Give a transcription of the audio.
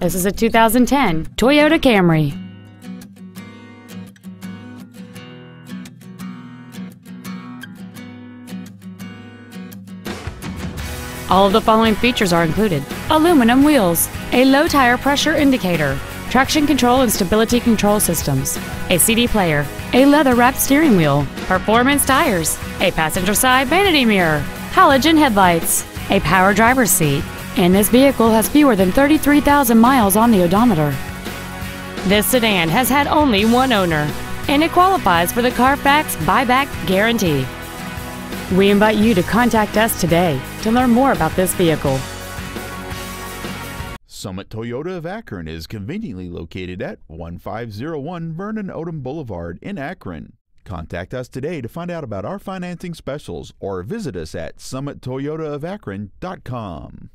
This is a 2010 Toyota Camry. All of the following features are included: aluminum wheels, a low tire pressure indicator, traction control and stability control systems, a CD player, a leather-wrapped steering wheel, performance tires, a passenger side vanity mirror, halogen headlights, a power driver's seat, and this vehicle has fewer than 33,000 miles on the odometer. This sedan has had only one owner, and it qualifies for the Carfax buyback guarantee. We invite you to contact us today to learn more about this vehicle. Summit Toyota of Akron is conveniently located at 1501 Vernon Odom Boulevard in Akron. Contact us today to find out about our financing specials or visit us at summittoyotaofakron.com.